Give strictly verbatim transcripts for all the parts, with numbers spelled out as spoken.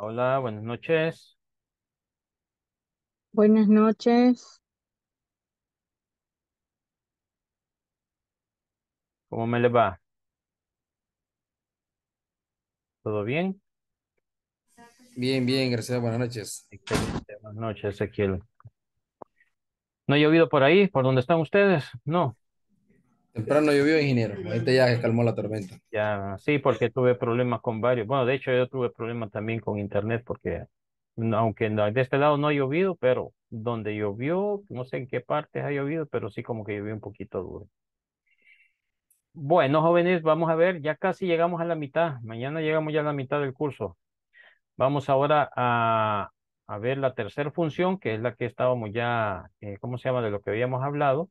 Hola, buenas noches. Buenas noches. ¿Cómo me les va? ¿Todo bien? Bien, bien, gracias. Buenas noches. Excelente. Buenas noches, Ezequiel. ¿No ha llovido por ahí, por donde están ustedes? No. Temprano llovió, ingeniero. Ahorita ya se calmó la tormenta. Ya, sí, porque tuve problemas con varios. Bueno, de hecho, yo tuve problemas también con internet porque, aunque de este lado no ha llovido, pero donde llovió, no sé en qué partes ha llovido, pero sí como que llovió un poquito duro. Bueno, jóvenes, vamos a ver, ya casi llegamos a la mitad. Mañana llegamos ya a la mitad del curso. Vamos ahora a, a ver la tercera función, que es la que estábamos ya, eh, ¿cómo se llama? De lo que habíamos hablado,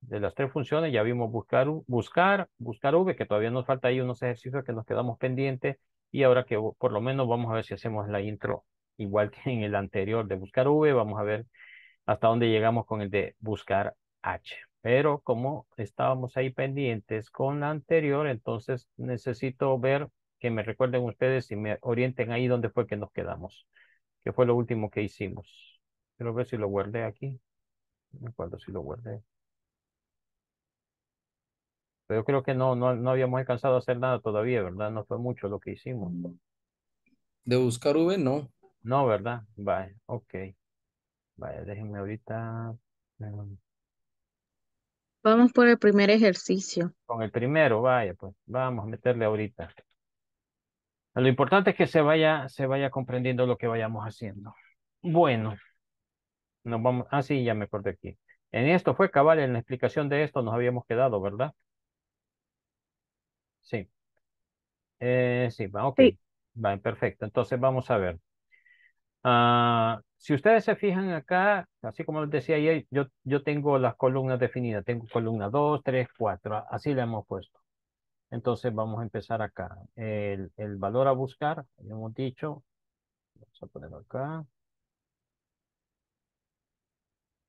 de las tres funciones. Ya vimos buscar, buscar, buscar V, que todavía nos falta ahí unos ejercicios que nos quedamos pendientes, y ahora que por lo menos vamos a ver si hacemos la intro, igual que en el anterior de buscar V, vamos a ver hasta dónde llegamos con el de buscar H. Pero como estábamos ahí pendientes con la anterior, entonces necesito ver que me recuerden ustedes y me orienten ahí donde fue que nos quedamos. ¿Qué fue lo último que hicimos? Quiero ver si lo guardé aquí. No me acuerdo si lo guardé. Pero yo creo que no, no, no habíamos alcanzado a hacer nada todavía, ¿verdad? No fue mucho lo que hicimos. De buscar V, no. No, ¿verdad? Vale, ok. Vale, déjenme ahorita. Vamos por el primer ejercicio. Con el primero, vaya, pues vamos a meterle ahorita. Lo importante es que se vaya, se vaya comprendiendo lo que vayamos haciendo. Bueno, nos vamos, ah, sí, ya me acordé aquí. En esto fue cabal, en la explicación de esto nos habíamos quedado, ¿verdad? Sí. Eh, sí, va, ok. Sí. Va, perfecto. Entonces vamos a ver. Uh, si ustedes se fijan acá, así como les decía ayer, yo, yo tengo las columnas definidas. Tengo columna dos, tres, cuatro, así la hemos puesto. Entonces vamos a empezar acá. El, el valor a buscar, ya hemos dicho. Vamos a ponerlo acá.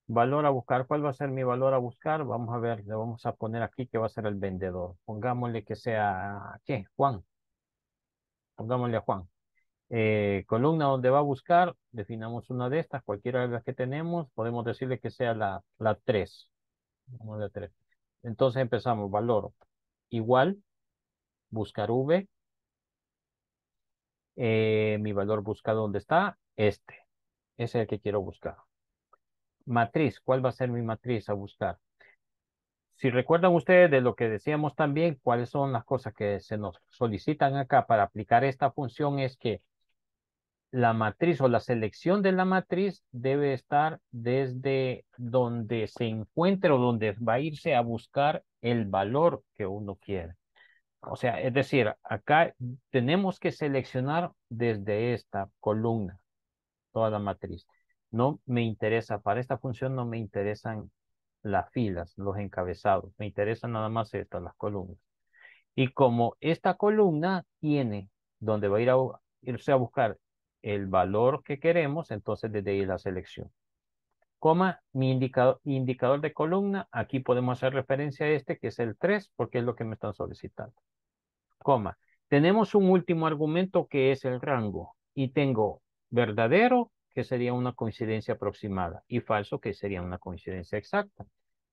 Valor a buscar. ¿Cuál va a ser mi valor a buscar? Vamos a ver, le vamos a poner aquí que va a ser el vendedor. Pongámosle que sea, ¿qué? Juan. Pongámosle a Juan. Eh, columna donde va a buscar, definamos una de estas, cualquiera de las que tenemos, podemos decirle que sea la, la tres. Vamos a tres. Entonces empezamos, valor igual, buscar V, eh, mi valor busca donde está, este, ese es el que quiero buscar. Matriz, ¿cuál va a ser mi matriz a buscar? Si recuerdan ustedes de lo que decíamos también, cuáles son las cosas que se nos solicitan acá para aplicar esta función es que la matriz o la selección de la matriz debe estar desde donde se encuentre o donde va a irse a buscar el valor que uno quiere. O sea, es decir, acá tenemos que seleccionar desde esta columna toda la matriz. No me interesa, para esta función no me interesan las filas, los encabezados. Me interesan nada más estas, las columnas. Y como esta columna tiene donde va a ir a, irse a buscar el valor que queremos, entonces desde ahí la selección. Coma, mi indicador, indicador de columna, aquí podemos hacer referencia a este que es el tres, porque es lo que me están solicitando. Coma, tenemos un último argumento que es el rango, y tengo verdadero, que sería una coincidencia aproximada, y falso, que sería una coincidencia exacta.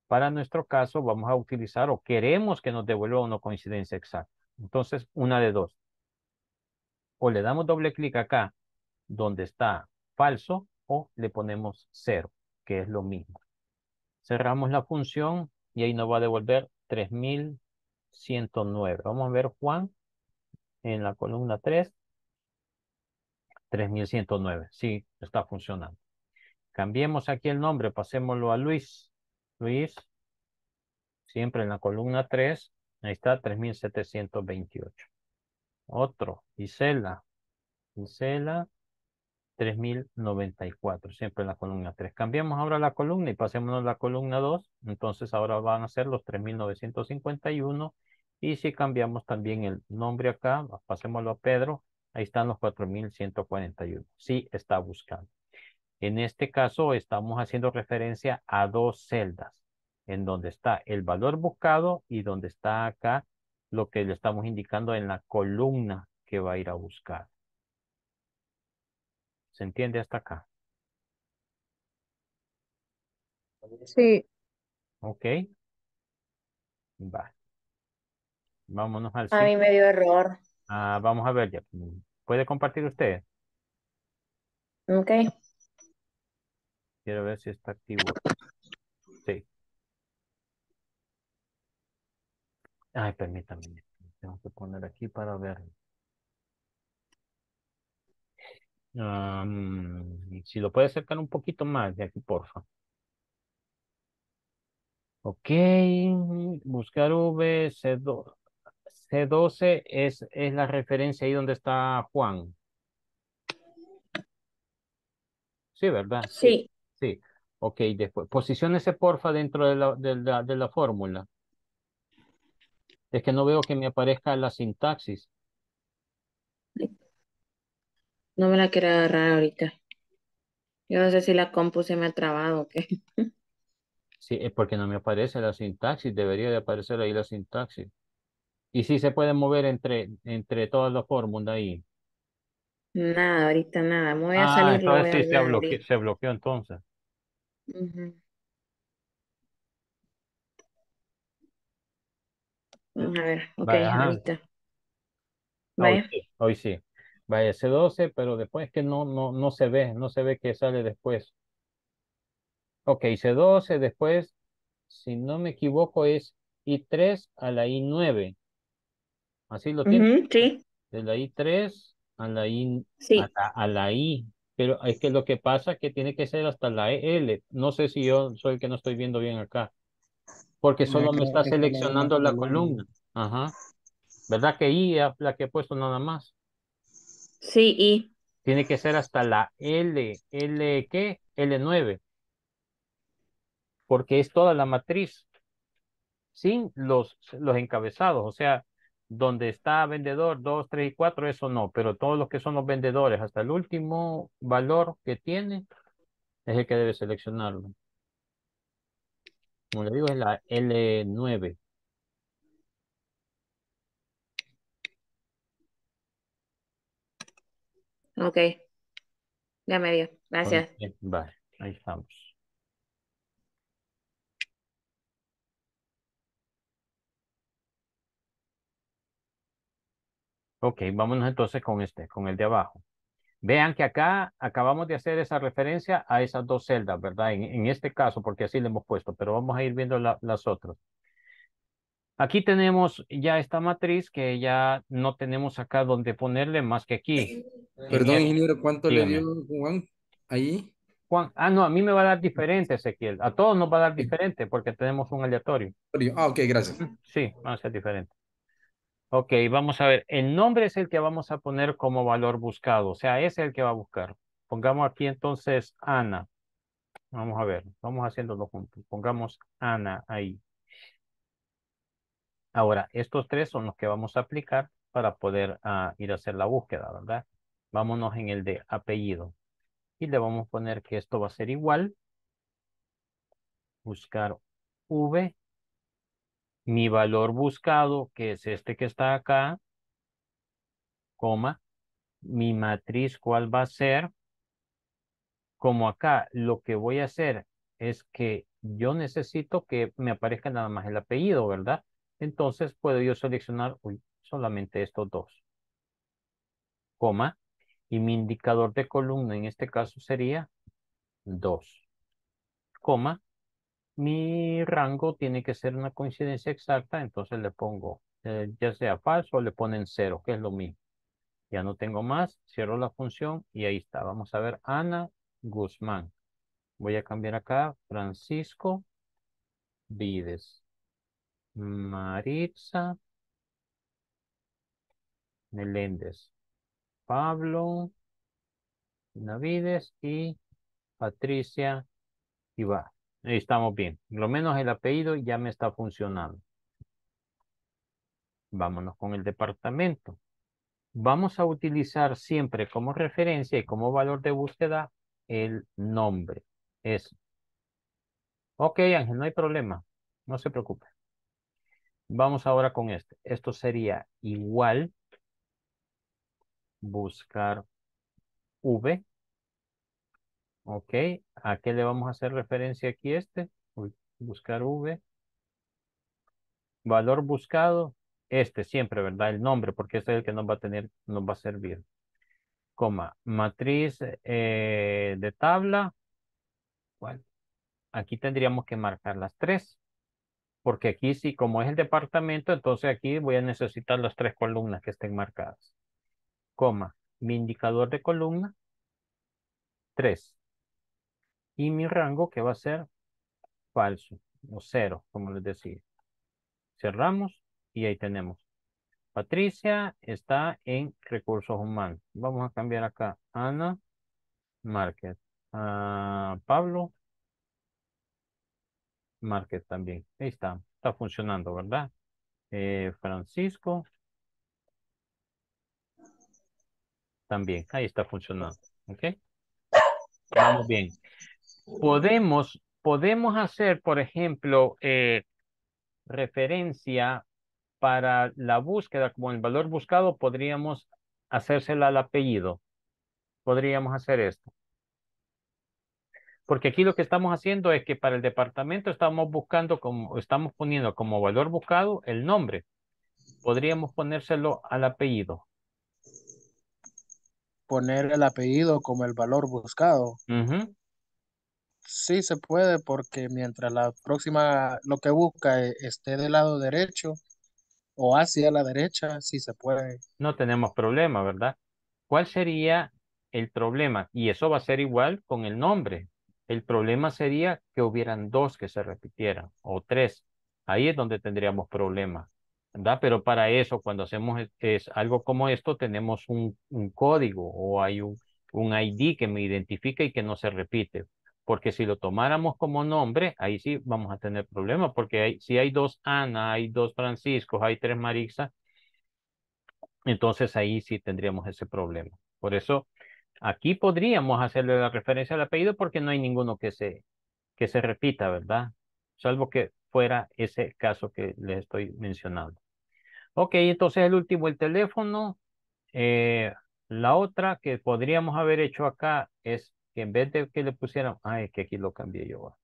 Para nuestro caso, vamos a utilizar, o queremos que nos devuelva una coincidencia exacta. Entonces, una de dos. O le damos doble clic acá, donde está falso, o le ponemos cero, que es lo mismo. Cerramos la función, y ahí nos va a devolver tres mil ciento nueve. Vamos a ver, Juan, en la columna tres. tres mil ciento nueve, sí, está funcionando. Cambiemos aquí el nombre, pasémoslo a Luis. Luis, siempre en la columna tres, ahí está, tres mil setecientos veintiocho. Otro, Isela. Isela, tres mil noventa y cuatro, siempre en la columna tres. Cambiamos ahora la columna y pasémonos a la columna dos, entonces ahora van a ser los tres mil novecientos cincuenta y uno. Y si cambiamos también el nombre acá, pasémoslo a Pedro. Ahí están los cuatro mil ciento cuarenta y uno. Sí, está buscando. En este caso, estamos haciendo referencia a dos celdas, en donde está el valor buscado y donde está acá lo que le estamos indicando en la columna que va a ir a buscar. ¿Se entiende hasta acá? Sí. Ok. Va. Vámonos al cinco. A mí me dio error. Ah, vamos a ver ya. ¿Puede compartir usted? Ok. Quiero ver si está activo. Sí. Ay, permítame. Tengo que poner aquí para verlo. Um, si lo puede acercar un poquito más de aquí, porfa. Ok. Buscar V, C dos. C doce es, es la referencia ahí donde está Juan. Sí, ¿verdad? Sí. Sí. Ok, después. Posiciónese, porfa, dentro de la, de la, de la fórmula. Es que no veo que me aparezca la sintaxis. No me la quiero agarrar ahorita. Yo no sé si la compu se me ha trabado o qué. Sí, es porque no me aparece la sintaxis. Debería de aparecer ahí la sintaxis. Y sí se puede mover entre, entre todas las fórmulas ahí. Nada, ahorita nada. Me voy a ah, salir. Entonces voy sí a se, bloqueó, se bloqueó entonces. Uh-huh. Vamos a ver. Ok, vaya, ahorita. Vaya. Hoy sí. Hoy sí. Vaya, C doce, pero después que no, no, no se ve. No se ve que sale después. Ok, C doce, después, si no me equivoco, es I tres a la I nueve. Así lo tiene. Uh-huh, sí. De la I tres a la I. Sí. A, la, a la I. Pero es que lo que pasa es que tiene que ser hasta la E L. No sé si yo soy el que no estoy viendo bien acá. Porque solo me está seleccionando la columna. Ajá. ¿Verdad que I es la que he puesto nada más? Sí, I. Tiene que ser hasta la L. ¿L qué? L nueve. Porque es toda la matriz. Sin los, los encabezados. O sea, donde está vendedor dos, tres y cuatro, eso no, pero todos los que son los vendedores, hasta el último valor que tiene, es el que debe seleccionarlo. Como le digo, es la L nueve. Ok. Ya me dio. Gracias. Okay. Vale, ahí estamos. Ok, vámonos entonces con este, con el de abajo. Vean que acá acabamos de hacer esa referencia a esas dos celdas, ¿verdad? En, en este caso, porque así le hemos puesto, pero vamos a ir viendo la, las otras. Aquí tenemos ya esta matriz que ya no tenemos acá donde ponerle más que aquí. Perdón, ingeniero, ¿cuánto Dígame. le dio Juan ahí? Juan, ah, no, a mí me va a dar diferente, Ezequiel. A todos nos va a dar diferente porque tenemos un aleatorio. Ah, ok, gracias. Sí, va a ser diferente. Ok, vamos a ver. El nombre es el que vamos a poner como valor buscado. O sea, ese es el que va a buscar. Pongamos aquí entonces Ana. Vamos a ver. Vamos haciéndolo juntos. Pongamos Ana ahí. Ahora, estos tres son los que vamos a aplicar para poder uh, ir a hacer la búsqueda, ¿verdad? Vámonos en el de apellido. Y le vamos a poner que esto va a ser igual. Buscar V. Mi valor buscado, que es este que está acá, coma, mi matriz, ¿cuál va a ser? Como acá, lo que voy a hacer es que yo necesito que me aparezca nada más el apellido, ¿verdad? Entonces puedo yo seleccionar uy, solamente estos dos, coma, y mi indicador de columna en este caso sería dos, coma. Mi rango tiene que ser una coincidencia exacta, entonces le pongo eh, ya sea falso o le ponen cero, que es lo mismo. Ya no tengo más, cierro la función y ahí está. Vamos a ver Ana Guzmán. Voy a cambiar acá Francisco Vides. Maritza Meléndez. Pablo Navides y Patricia Ibar. Ahí estamos bien. Lo menos el apellido ya me está funcionando. Vámonos con el departamento. Vamos a utilizar siempre como referencia y como valor de búsqueda el nombre. Eso. Ok, Ángel, no hay problema. No se preocupe. Vamos ahora con este. Esto sería igual. Buscar V. Ok, ¿a qué le vamos a hacer referencia aquí este? Buscar V. Valor buscado, este siempre, ¿verdad? El nombre, porque este es el que nos va a tener, nos va a servir. Coma, matriz eh, de tabla. Bueno, aquí tendríamos que marcar las tres. Porque aquí sí, como es el departamento, entonces aquí voy a necesitar las tres columnas que estén marcadas. Coma, mi indicador de columna, tres. Y mi rango que va a ser falso, o cero, como les decía. Cerramos y ahí tenemos. Patricia está en recursos humanos. Vamos a cambiar acá. Ana, Market. Uh, Pablo, Market también. Ahí está. Está funcionando, ¿verdad? Eh, Francisco. También. Ahí está funcionando. ¿Ok? Vamos bien. Podemos, podemos hacer, por ejemplo, eh, referencia para la búsqueda, como el valor buscado, podríamos hacérsela al apellido. Podríamos hacer esto. Porque aquí lo que estamos haciendo es que para el departamento estamos buscando, como estamos poniendo como valor buscado el nombre. Podríamos ponérselo al apellido. Poner el apellido como el valor buscado. Uh-huh. Sí, se puede, porque mientras la próxima, lo que busca esté del lado derecho o hacia la derecha, sí se puede. No tenemos problema, ¿verdad? ¿Cuál sería el problema? Y eso va a ser igual con el nombre. El problema sería que hubieran dos que se repitieran o tres. Ahí es donde tendríamos problemas, ¿verdad? Pero para eso, cuando hacemos es, es algo como esto, tenemos un, un código o hay un, un I D que me identifica y que no se repite. Porque si lo tomáramos como nombre, ahí sí vamos a tener problemas, porque hay, si hay dos Ana, hay dos Franciscos, hay tres Maritza, entonces ahí sí tendríamos ese problema. Por eso aquí podríamos hacerle la referencia al apellido porque no hay ninguno que se, que se repita, ¿verdad? Salvo que fuera ese caso que les estoy mencionando. Ok, entonces el último, el teléfono. Eh, la otra que podríamos haber hecho acá es que en vez de que le pusiéramos, ah, es que aquí lo cambié yo.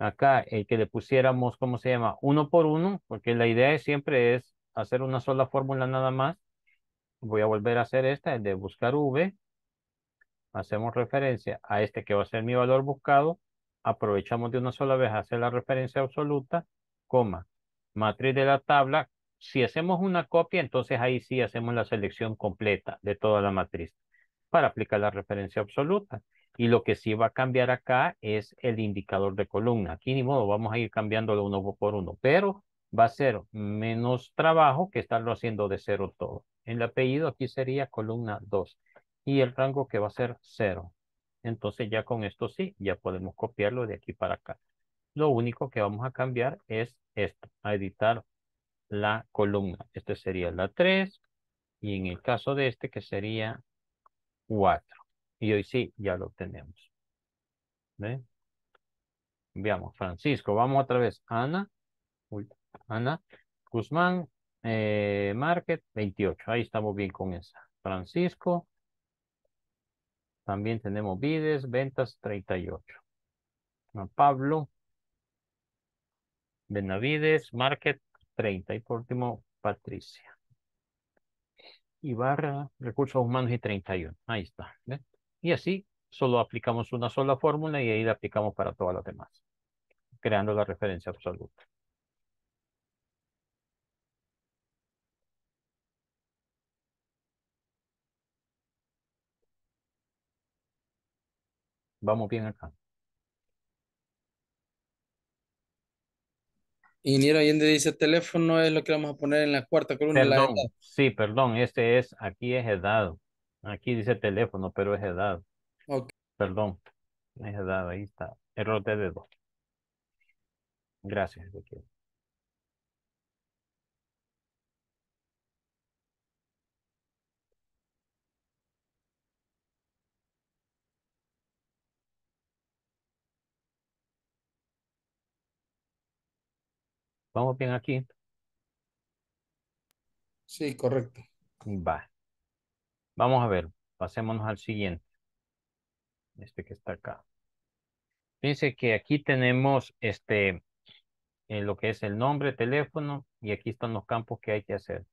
Acá, el que le pusiéramos, ¿cómo se llama? Uno por uno, porque la idea es, siempre es hacer una sola fórmula nada más. Voy a volver a hacer esta, el de buscar V. Hacemos referencia a este que va a ser mi valor buscado. Aprovechamos de una sola vez hacer la referencia absoluta, coma, matriz de la tabla. Si hacemos una copia, entonces ahí sí hacemos la selección completa de toda la matriz para aplicar la referencia absoluta. Y lo que sí va a cambiar acá es el indicador de columna. Aquí ni modo, vamos a ir cambiándolo uno por uno, pero va a ser menos trabajo que estarlo haciendo de cero todo. El apellido aquí sería columna dos y el rango que va a ser cero. Entonces ya con esto sí, ya podemos copiarlo de aquí para acá. Lo único que vamos a cambiar es esto, a editar la columna. Este sería la tres y en el caso de este que sería cuatro. Y hoy sí, ya lo tenemos. ¿Ve? Veamos, Francisco. Vamos otra vez. Ana. Uy, Ana. Guzmán. Eh, Market. veintiocho. Ahí estamos bien con esa. Francisco. También tenemos Vides. Ventas. treinta y ocho. A Pablo. Benavides. Market. treinta. Y por último, Patricia Ibarra, recursos humanos y treinta y uno. Ahí está. ¿Ve? Y así solo aplicamos una sola fórmula y ahí la aplicamos para todas las demás, creando la referencia absoluta. Vamos bien acá. Ingeniero, Allende dice teléfono es lo que vamos a poner en la cuarta columna. Perdón, la edad. Sí, perdón, este es, aquí es edad. Aquí dice teléfono, pero es edad. Okay. Perdón, es edad, ahí está. Error de dedo. Gracias, Ezequiel. ¿Vamos bien aquí? Sí, correcto. Va. Vamos a ver. Pasémonos al siguiente. Este que está acá. Fíjense que aquí tenemos este, en lo que es el nombre, teléfono, y aquí están los campos que hay que hacer.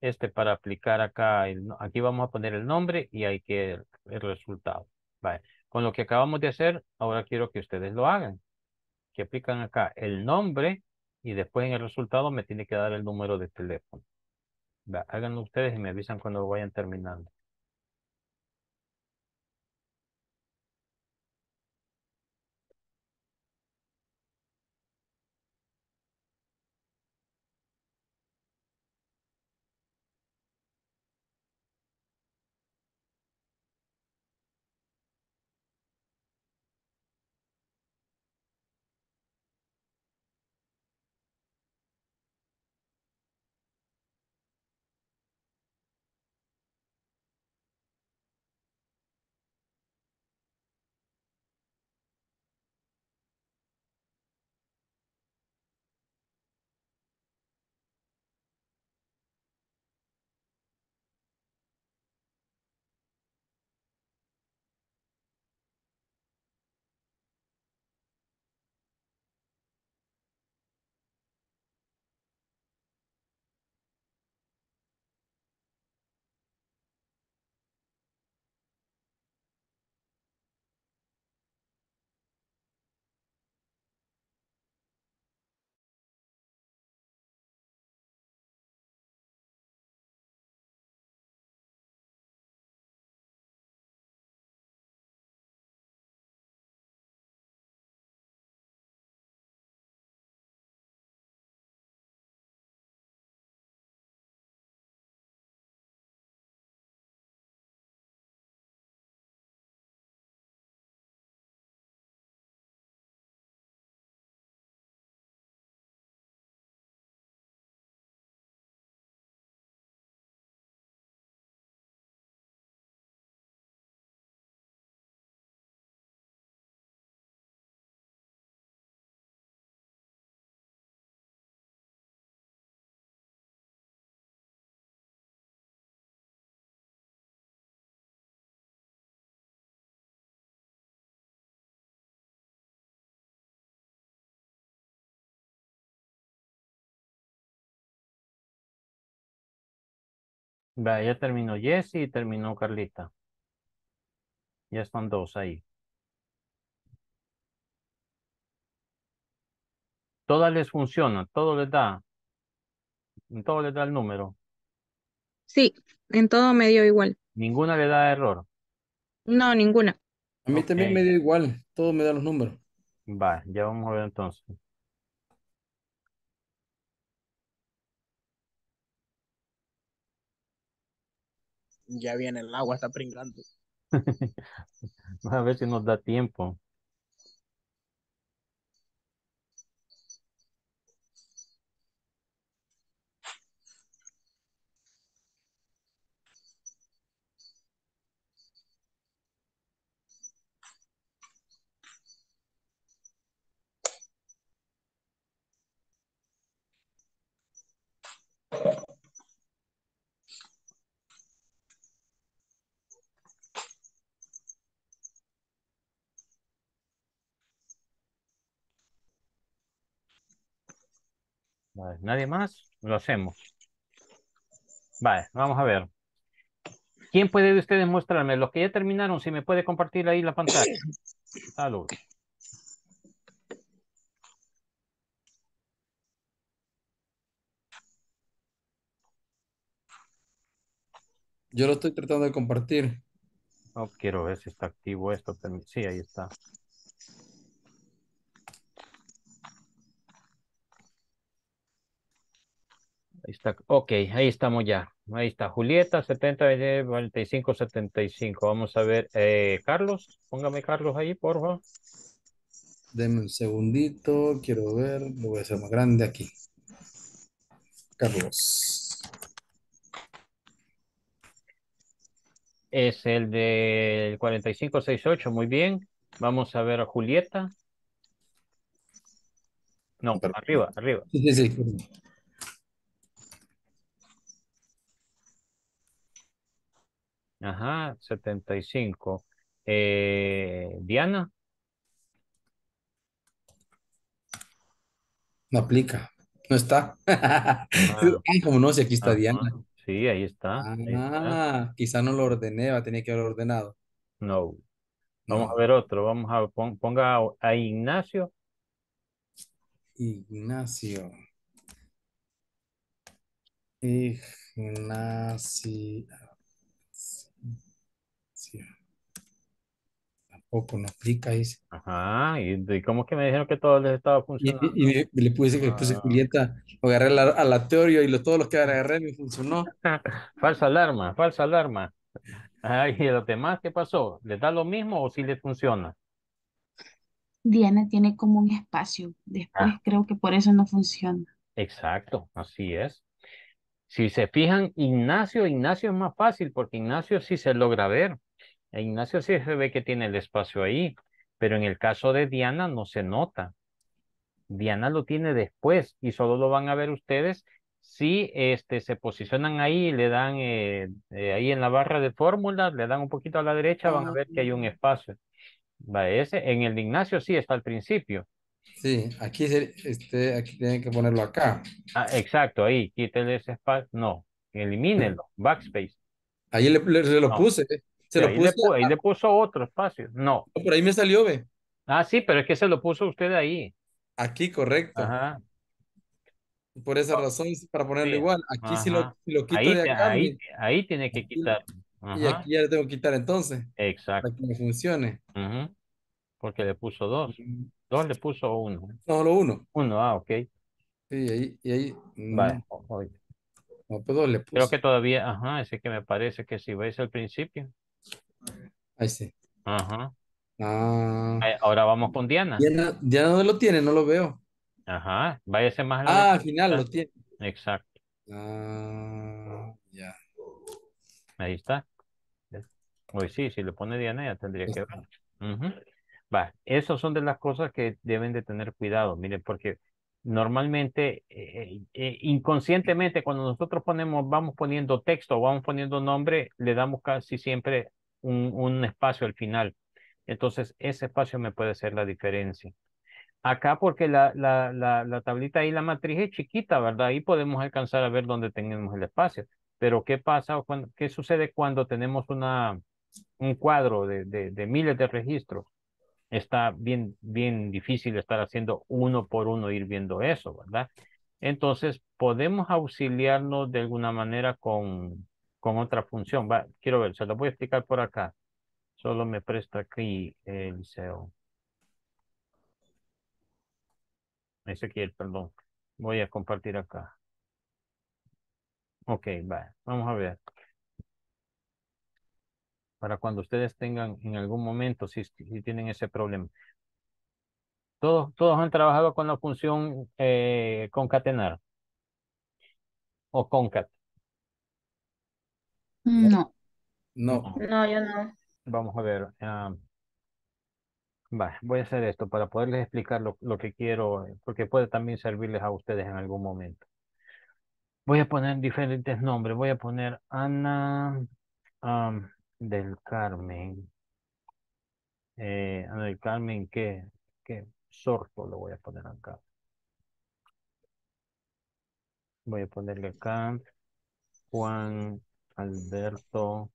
Este para aplicar acá, el, aquí vamos a poner el nombre y hay que el, el resultado. Vale. Con lo que acabamos de hacer, ahora quiero que ustedes lo hagan. Que aplican acá el nombre y después en el resultado me tiene que dar el número de teléfono. Vale. Háganlo ustedes y me avisan cuando lo vayan terminando. Vale, ya terminó Jessy y terminó Carlita. Ya están dos ahí. Todas les funciona, todo les da. En todo les da el número. Sí, en todo me dio igual. ¿Ninguna le da error? No, ninguna. A mí okay. También me dio igual, todo me da los números. Vale, ya vamos a ver entonces. Ya viene el agua, está pringando. A ver si nos da tiempo. Vale, nadie más, lo hacemos. Vale, vamos a ver. ¿Quién puede de ustedes mostrarme? Los que ya terminaron, si me puede compartir ahí la pantalla. Salud. Yo lo estoy tratando de compartir. No, quiero ver si está activo esto. Sí, ahí está. Ahí está. Ok, ahí estamos ya. Ahí está. Julieta, setenta, cuarenta y cinco, setenta y cinco. Vamos a ver. Eh, Carlos, póngame Carlos ahí, por favor. Deme un segundito. Quiero ver. Lo voy a hacer más grande aquí. Carlos. Es el del cuarenta y cinco, sesenta y ocho. Muy bien. Vamos a ver a Julieta. No, Perfecto. arriba, arriba. Sí, sí, sí. Ajá, setenta y cinco. Eh, Diana. No aplica. No está. Ah. Ay, como no, si aquí está. Ajá. Diana. Sí, ahí está. Ah, ahí está. Quizá no lo ordené, va a tener que haber ordenado. No. Vamos no. a ver otro. Vamos a pon, ponga a, a Ignacio. Ignacio. Ignacio. Tampoco no aplica eso. Ajá, ¿y cómo que me dijeron que todo les estaba funcionando? Y, y, y le puse que ah. puse Julieta, agarré la, a la teoría y lo, todos los que agarré me funcionó. Falsa alarma, falsa alarma. Ay, ¿y los demás qué pasó? ¿Les da lo mismo o sí les funciona? Diana tiene como un espacio. Después ah. creo que por eso no funciona. Exacto, así es. Si se fijan, Ignacio, Ignacio es más fácil porque Ignacio sí se logra ver. Ignacio sí se ve que tiene el espacio ahí, pero en el caso de Diana no se nota. Diana lo tiene después y solo lo van a ver ustedes si este, se posicionan ahí, le dan eh, eh, ahí en la barra de fórmulas, le dan un poquito a la derecha, van a ver que hay un espacio. Va ese, en el de Ignacio sí está al principio. Sí, aquí, este, aquí tienen que ponerlo acá. Ah, exacto, ahí, quítale ese espacio. No, elimínenlo, backspace. Ahí le, le, le lo no. puse, eh. Se lo ahí, puse, le puso, ahí le puso otro espacio. No. Por ahí me salió, ve. Ah, sí, pero es que se lo puso usted ahí. Aquí, correcto. Ajá. Por esa razón, para ponerlo sí. igual. Aquí Ajá. si lo, si lo quito ahí, de acá. Ahí, ahí tiene que aquí, quitar. Ajá. Y aquí ya le tengo que quitar entonces. Exacto. Para que me funcione. Ajá. Porque le puso dos. Dos le puso uno. No, solo uno. Uno, ah, ok. Sí, ahí, y ahí. Vale. No, no pero le puso. Creo que todavía, ajá, ese que me parece que sí, veis al principio. Ahí sí. Ajá. Ah, ahora vamos con Diana. Diana. Diana no lo tiene, no lo veo. Ajá, váyase más a la Ah, al final lo tiene. Exacto. Ah, ya. Ahí está. Hoy sí, si le pone Diana ya tendría que ver. Uh-huh. Va, esas son de las cosas que deben de tener cuidado, miren, porque normalmente, eh, eh, inconscientemente, cuando nosotros ponemos, vamos poniendo texto, vamos poniendo nombre, le damos casi siempre un, un espacio al final. Entonces, ese espacio me puede hacer la diferencia. Acá, porque la, la, la, la tablita ahí, la matriz es chiquita, ¿verdad? Ahí podemos alcanzar a ver dónde tenemos el espacio. Pero, ¿qué pasa? Cuando, ¿qué sucede cuando tenemos una, un cuadro de, de, de miles de registros? Está bien, bien difícil estar haciendo uno por uno, ir viendo eso, ¿verdad? Entonces, podemos auxiliarnos de alguna manera con, con otra función. Va, quiero ver, se lo voy a explicar por acá. Solo me presta aquí el Liceo. Ezequiel, perdón. Voy a compartir acá. Ok, va, vamos a ver. Para cuando ustedes tengan en algún momento, si, si tienen ese problema. Todos, todos han trabajado con la función eh, concatenar o concat. No. No. No, yo no. Vamos a ver. Uh, va, voy a hacer esto para poderles explicar lo, lo que quiero, porque puede también servirles a ustedes en algún momento. Voy a poner diferentes nombres. Voy a poner Ana... Um, del Carmen eh, del Carmen ¿qué, qué sorto lo voy a poner acá? Voy a ponerle acá Juan Alberto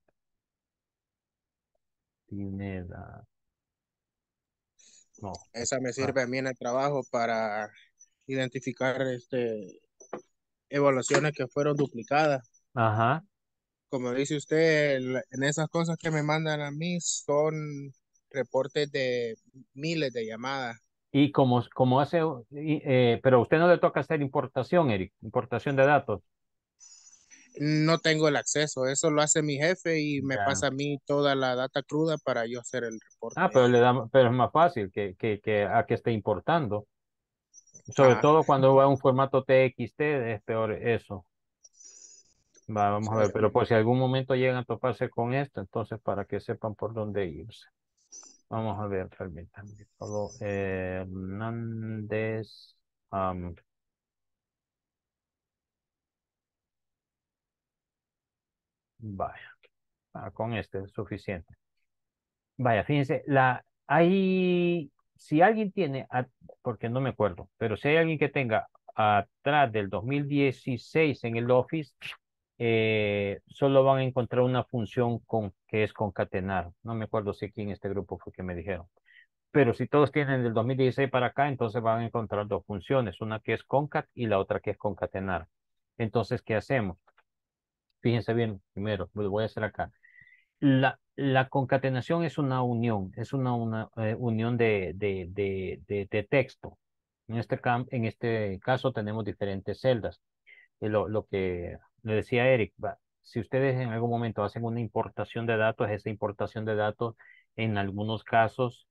Pineda. No, esa me sirve ah. a mí en el trabajo para identificar este evaluaciones que fueron duplicadas. Ajá. Como dice usted, en esas cosas que me mandan a mí son reportes de miles de llamadas. Y como, como hace, eh, pero a usted no le toca hacer importación, Eric, importación de datos. No tengo el acceso, eso lo hace mi jefe y me ya. pasa a mí toda la data cruda para yo hacer el reporte. Ah, pero, le da, pero es más fácil que, que, que a que esté importando. Sobre ah. todo cuando va a un formato T X T, es peor eso. Va, vamos a ver, pero por si algún momento llegan a toparse con esto, entonces para que sepan por dónde irse. Vamos a ver, permítanme. Pablo eh, Hernández. Um, vaya, ah, con este es suficiente. Vaya, fíjense, la, hay, si alguien tiene, porque no me acuerdo, pero si hay alguien que tenga atrás del dos mil dieciséis en el Office, eh, solo van a encontrar una función con, que es concatenar. No me acuerdo si aquí en este grupo fue que me dijeron. Pero si todos tienen del dos mil dieciséis para acá, entonces van a encontrar dos funciones, una que es concat y la otra que es concatenar. Entonces, ¿qué hacemos? Fíjense bien, primero, lo voy a hacer acá. La, la concatenación es una unión, es una, una eh, unión de, de, de, de, de texto. En este, en este caso tenemos diferentes celdas. Lo, lo que le decía Eric, si ustedes en algún momento hacen una importación de datos, esa importación de datos en algunos casos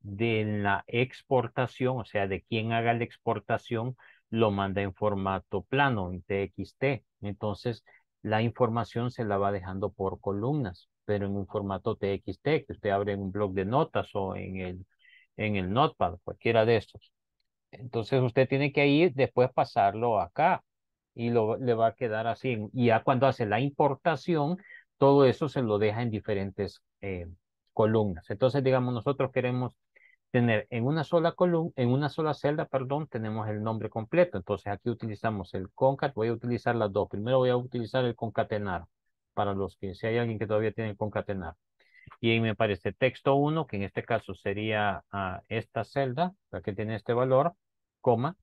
de la exportación, o sea, de quien haga la exportación, lo manda en formato plano, en T X T. Entonces, la información se la va dejando por columnas, pero en un formato T X T, que usted abre en un blog de notas o en el, en el Notepad, cualquiera de estos. Entonces, usted tiene que ir después pasarlo acá y lo, le va a quedar así. Y ya cuando hace la importación, todo eso se lo deja en diferentes eh, columnas. Entonces, digamos, nosotros queremos tener en una sola columna, en una sola celda, perdón, tenemos el nombre completo. Entonces aquí utilizamos el concat, voy a utilizar las dos. Primero voy a utilizar el concatenar, para los que, si hay alguien que todavía tiene el concatenar. Y ahí me aparece texto uno, que en este caso sería uh, esta celda, la que tiene este valor, coma,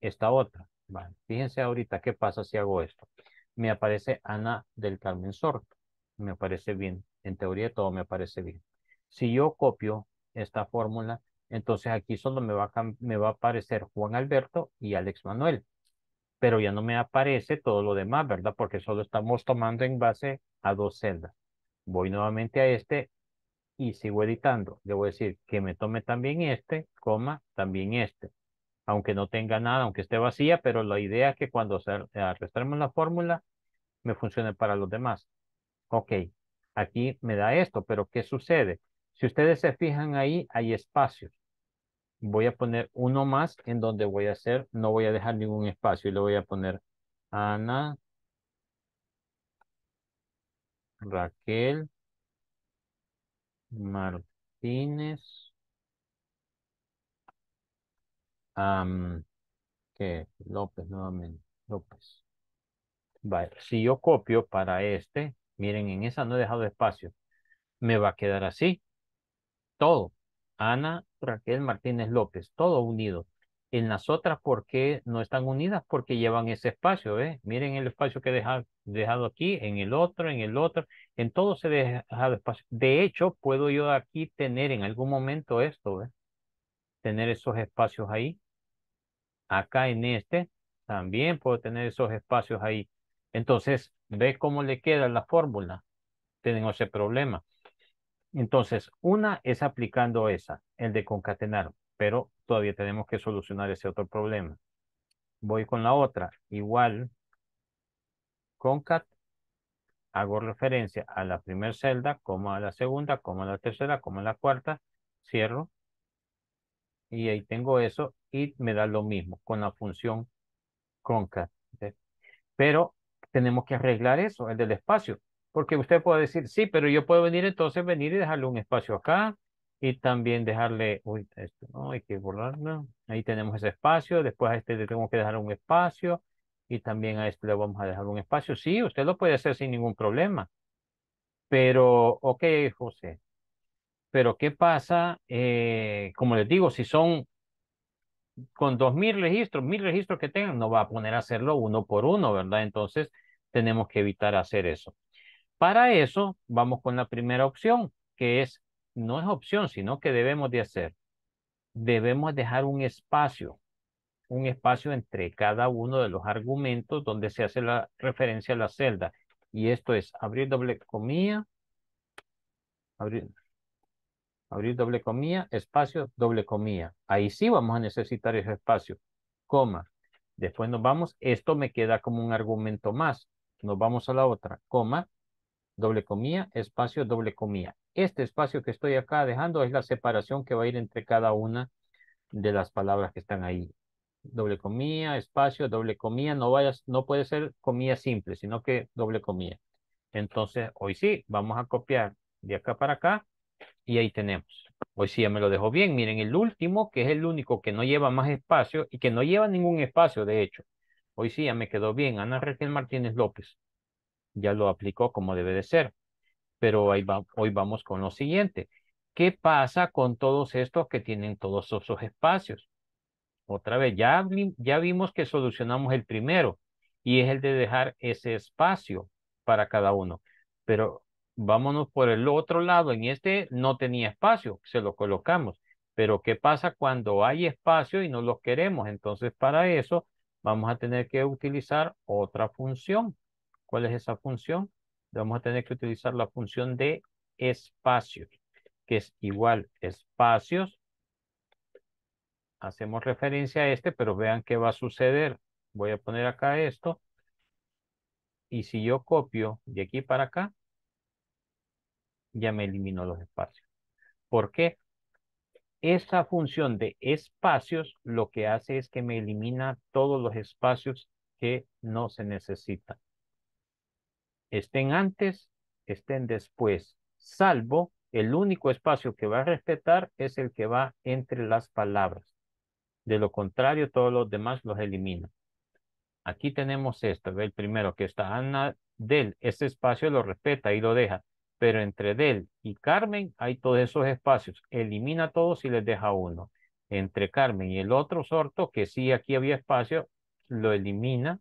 esta otra. Vale. Fíjense ahorita qué pasa si hago esto. Me aparece Ana del Carmen Sorto. Me aparece bien, en teoría todo me aparece bien. Si yo copio esta fórmula, entonces aquí solo me va, a, me va a aparecer Juan Alberto y Alex Manuel, pero ya no me aparece todo lo demás, ¿verdad? Porque solo estamos tomando en base a dos celdas. Voy nuevamente a este y sigo editando. Le voy a decir que me tome también este, coma, también este, aunque no tenga nada, aunque esté vacía, pero la idea es que cuando arrastremos la fórmula, me funcione para los demás. Ok, aquí me da esto, pero ¿qué sucede? Si ustedes se fijan ahí, hay espacios. Voy a poner uno más en donde voy a hacer, no voy a dejar ningún espacio. Y le voy a poner Ana, Raquel, Martínez, um, ¿qué? López, nuevamente, López. Vale, si yo copio para este, miren, en esa no he dejado espacio. Me va a quedar así. Todo, Ana, Raquel, Martínez, López, todo unido. En las otras, ¿por qué no están unidas? Porque llevan ese espacio, ¿eh? Miren el espacio que he deja, dejado aquí, en el otro, en el otro, en todo se ha dejado espacio. De hecho, puedo yo aquí tener en algún momento esto, ¿eh? Tener esos espacios ahí. Acá en este, también puedo tener esos espacios ahí. Entonces, ¿ve cómo le queda la fórmula? Tienen ese problema. Entonces, una es aplicando esa, el de concatenar, pero todavía tenemos que solucionar ese otro problema. Voy con la otra, igual, concat, hago referencia a la primera celda, coma a la segunda, coma a la tercera, coma a la cuarta, cierro, y ahí tengo eso, y me da lo mismo con la función concat. ¿Sí? Pero tenemos que arreglar eso, el del espacio. Porque usted puede decir, sí, pero yo puedo venir entonces, venir y dejarle un espacio acá. Y también dejarle, uy, esto no, hay que borrarlo. Ahí tenemos ese espacio. Después a este le tengo que dejar un espacio. Y también a este le vamos a dejar un espacio. Sí, usted lo puede hacer sin ningún problema. Pero, ok, José. Pero, ¿qué pasa? Eh, como les digo, si son con dos mil registros, mil registros que tengan, no va a poner a hacerlo uno por uno, ¿verdad? Entonces, tenemos que evitar hacer eso. Para eso, vamos con la primera opción, que es, no es opción, sino que debemos de hacer. Debemos dejar un espacio, un espacio entre cada uno de los argumentos donde se hace la referencia a la celda. Y esto es abrir doble comilla, abrir, abrir doble comilla, espacio, doble comilla. Ahí sí vamos a necesitar ese espacio, coma. Después nos vamos, esto me queda como un argumento más. Nos vamos a la otra, coma. Doble comilla, espacio, doble comilla. Este espacio que estoy acá dejando es la separación que va a ir entre cada una de las palabras que están ahí. Doble comilla, espacio, doble comilla. No, vayas, no puede ser comilla simple, sino que doble comilla. Entonces, hoy sí, vamos a copiar de acá para acá Y ahí tenemos. Hoy sí ya me lo dejó bien. Miren, el último, que es el único que no lleva más espacio y que no lleva ningún espacio, de hecho. Hoy sí ya me quedó bien. Ana Raquel Martínez López. Ya lo aplicó como debe de ser. Pero ahí va, hoy vamos con lo siguiente. ¿Qué pasa con todos estos que tienen todos esos espacios? Otra vez, ya, ya vimos que solucionamos el primero. Y es el de dejar ese espacio para cada uno. Pero vámonos por el otro lado. En este no tenía espacio, se lo colocamos. Pero ¿qué pasa cuando hay espacio y no los queremos? Entonces para eso vamos a tener que utilizar otra función. ¿Cuál es esa función? Vamos a tener que utilizar la función de espacios, que es igual espacios. Hacemos referencia a este, pero vean qué va a suceder. Voy a poner acá esto. Y si yo copio de aquí para acá, ya me eliminó los espacios. ¿Por qué? Esta función de espacios lo que hace es que me elimina todos los espacios que no se necesitan. Estén antes, estén después. Salvo, el único espacio que va a respetar es el que va entre las palabras. De lo contrario, todos los demás los elimina. Aquí tenemos esto, el primero que está Ana Del, ese espacio lo respeta y lo deja, pero entre Del y Carmen hay todos esos espacios, elimina todos y les deja uno. Entre Carmen y el otro sorto, que sí aquí había espacio, lo elimina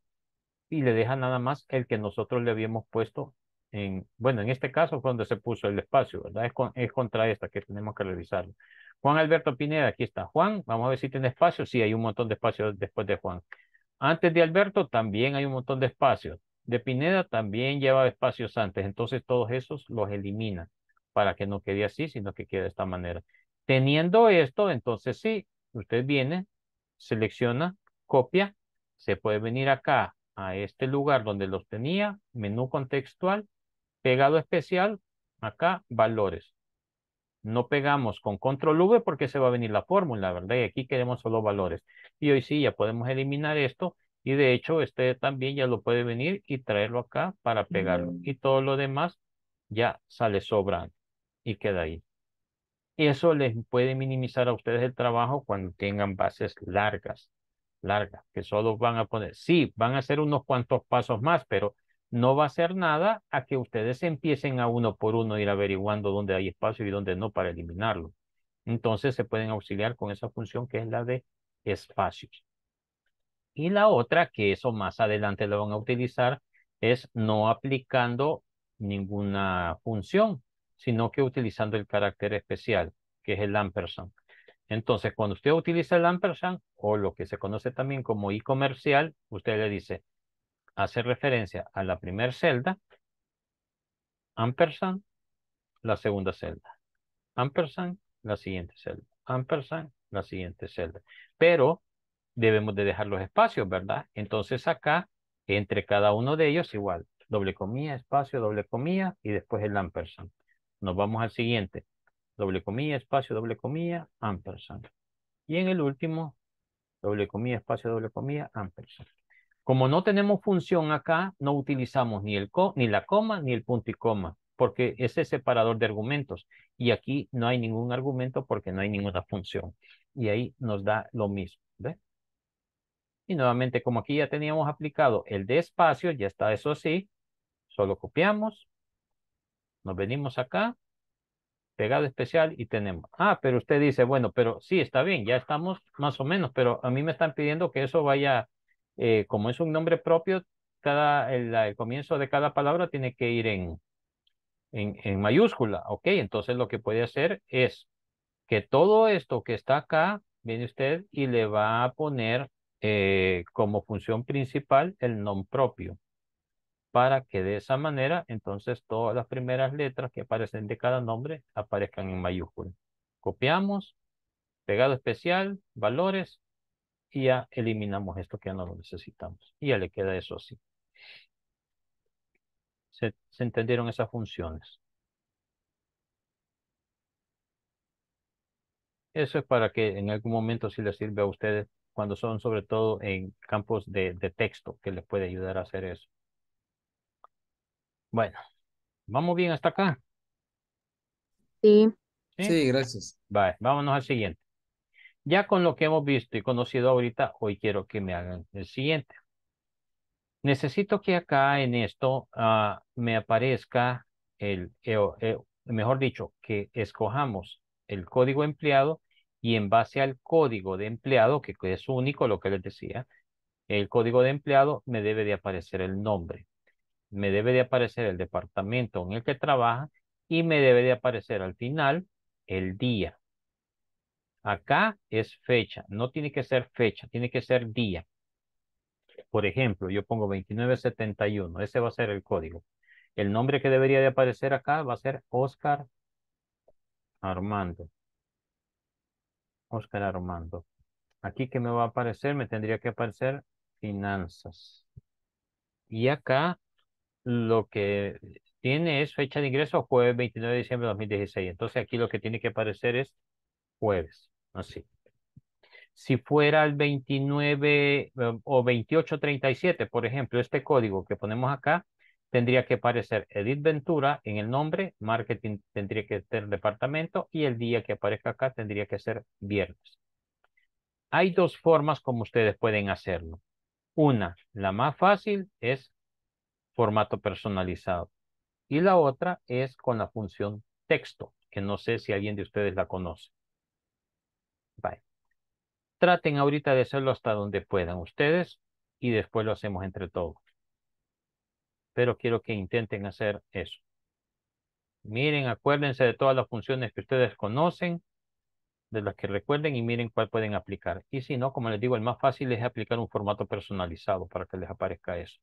y le deja nada más el que nosotros le habíamos puesto en, bueno, en este caso fue donde se puso el espacio, ¿verdad? Es, con, es contra esta que tenemos que revisarlo. Juan Alberto Pineda, aquí está Juan, vamos a ver si tiene espacio, sí, hay un montón de espacios después de Juan. Antes de Alberto también hay un montón de espacios. De Pineda también lleva espacios antes. Entonces todos esos los elimina para que no quede así, sino que quede de esta manera. Teniendo esto, entonces sí, usted viene, selecciona, copia. Se puede venir acá a este lugar donde los tenía, menú contextual, pegado especial, acá valores. No pegamos con control ve porque se va a venir la fórmula, ¿verdad? Y aquí queremos solo valores. Y hoy sí ya podemos eliminar esto. Y de hecho, este también ya lo puede venir y traerlo acá para pegarlo. Y todo lo demás ya sale sobrando y queda ahí. Eso les puede minimizar a ustedes el trabajo cuando tengan bases largas. Largas, que solo van a poner. Sí, van a hacer unos cuantos pasos más, pero no va a hacer nada a que ustedes empiecen a uno por uno ir averiguando dónde hay espacio y dónde no para eliminarlo. Entonces se pueden auxiliar con esa función que es la de espacios. Y la otra, que eso más adelante la van a utilizar, es no aplicando ninguna función, sino que utilizando el carácter especial, que es el ampersand. Entonces, cuando usted utiliza el ampersand, o lo que se conoce también como y comercial, usted le dice... hace referencia a la primera celda, ampersand, la segunda celda, ampersand, la siguiente celda, ampersand, la siguiente celda. Pero debemos de dejar los espacios, ¿verdad? Entonces acá, entre cada uno de ellos, igual, doble comilla, espacio, doble comilla, y después el ampersand. Nos vamos al siguiente, doble comilla, espacio, doble comilla, ampersand. Y en el último, doble comilla, espacio, doble comilla, ampersand. Como no tenemos función acá, no utilizamos ni, el co ni la coma ni el punto y coma, porque es el separador de argumentos. Y aquí no hay ningún argumento porque no hay ninguna función. Y ahí nos da lo mismo. ¿Ve? Y nuevamente, como aquí ya teníamos aplicado el de espacio, ya está eso así. Solo copiamos. Nos venimos acá. Pegado especial y tenemos. Ah, pero usted dice, bueno, pero sí, está bien, ya estamos más o menos. Pero a mí me están pidiendo que eso vaya... Eh, como es un nombre propio, cada, el, el comienzo de cada palabra tiene que ir en, en, en mayúscula, ¿ok? Entonces lo que puede hacer es que todo esto que está acá, viene usted y le va a poner eh, como función principal el nombre propio, para que de esa manera, entonces todas las primeras letras que aparecen de cada nombre aparezcan en mayúscula. Copiamos, pegado especial, valores, y ya eliminamos esto que ya no lo necesitamos. Y ya le queda eso así. ¿Se, se entendieron esas funciones? Eso es para que en algún momento sí les sirve a ustedes cuando son sobre todo en campos de, de texto, que les puede ayudar a hacer eso. Bueno, ¿vamos bien hasta acá? Sí. Sí, sí, gracias. Vale, vámonos al siguiente. Ya con lo que hemos visto y conocido ahorita, hoy quiero que me hagan el siguiente. Necesito que acá en esto uh, me aparezca el, el, el, mejor dicho, que escojamos el código empleado y en base al código de empleado, que es único, lo que les decía, el código de empleado me debe de aparecer el nombre, me debe de aparecer el departamento en el que trabaja y me debe de aparecer al final el día. Acá es fecha, no tiene que ser fecha, tiene que ser día. Por ejemplo, yo pongo veintinueve setenta y uno, ese va a ser el código. El nombre que debería de aparecer acá va a ser Óscar Armando. Óscar Armando. Aquí que me va a aparecer, me tendría que aparecer finanzas. Y acá lo que tiene es fecha de ingreso jueves veintinueve de diciembre de dos mil dieciséis. Entonces aquí lo que tiene que aparecer es jueves, así. Si fuera el veintinueve o veintiocho treinta y siete, por ejemplo, este código que ponemos acá, tendría que aparecer Edith Ventura en el nombre, marketing tendría que ser departamento y el día que aparezca acá tendría que ser viernes. Hay dos formas como ustedes pueden hacerlo. Una, la más fácil es formato personalizado y la otra es con la función texto, que no sé si alguien de ustedes la conoce. Bye. Traten ahorita de hacerlo hasta donde puedan ustedes y después lo hacemos entre todos. Pero quiero que intenten hacer eso. Miren, acuérdense de todas las funciones que ustedes conocen, de las que recuerden y miren cuál pueden aplicar. Y si no, como les digo, el más fácil es aplicar un formato personalizado para que les aparezca eso.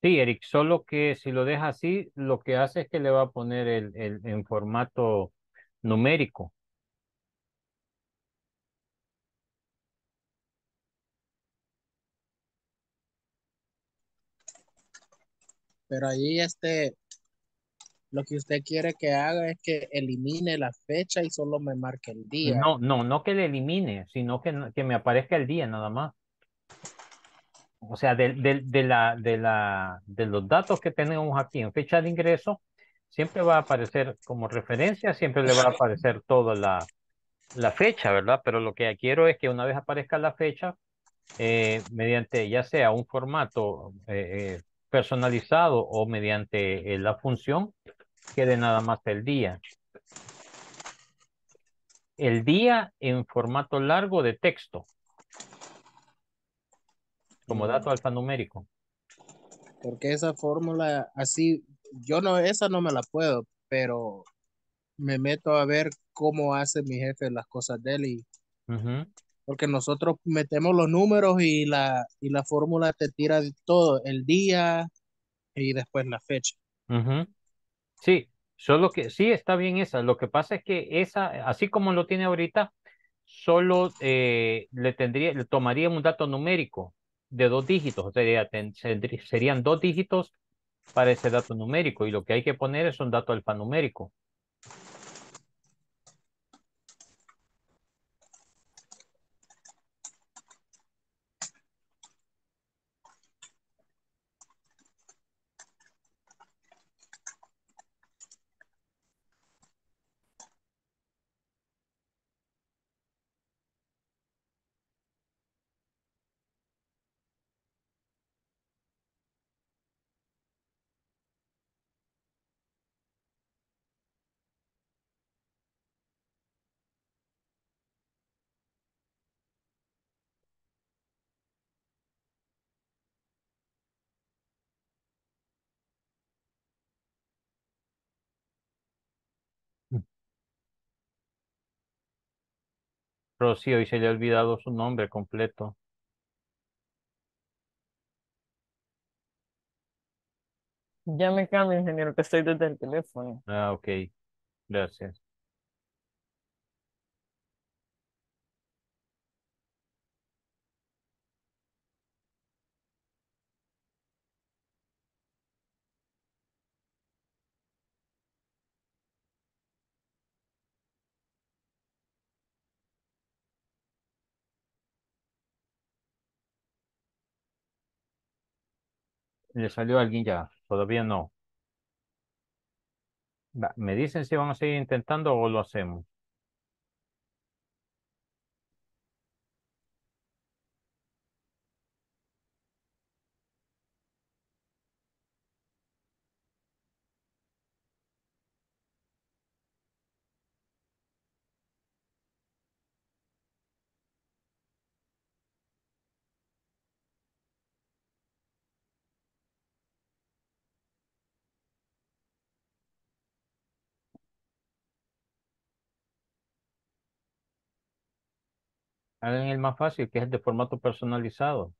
Sí, Eric, solo que si lo deja así, lo que hace es que le va a poner el, el en formato numérico. Pero ahí este, lo que usted quiere que haga es que elimine la fecha y solo me marque el día. No, no, no que le elimine, sino que, que me aparezca el día nada más. O sea, de, de, de, la, de, la, de los datos que tenemos aquí en fecha de ingreso, siempre va a aparecer como referencia, siempre le va a aparecer toda la, la fecha, ¿verdad? Pero lo que quiero es que una vez aparezca la fecha, eh, mediante ya sea un formato eh, personalizado o mediante eh, la función, quede nada más el día. El día en formato largo de texto. como dato alfanumérico. Porque esa fórmula así, yo no, esa no me la puedo, pero me meto a ver cómo hace mi jefe las cosas de él. Y, uh-huh. Porque nosotros metemos los números y la, y la fórmula te tira todo, el día y después la fecha. Uh-huh. Sí, solo que sí está bien esa. Lo que pasa es que esa, así como lo tiene ahorita, solo eh, le, tendría, le tomaría un dato numérico de dos dígitos, o sea, ten, serían dos dígitos para ese dato numérico, y lo que hay que poner es un dato alfanumérico. Rocío, y se le ha olvidado su nombre completo. Ya me cambio, ingeniero, que estoy desde el teléfono. Ah, ok. Gracias. ¿Le salió alguien ya? Todavía no. ¿Me dicen si van a seguir intentando o lo hacemos? Hagan el más fácil, que es el de formato personalizado.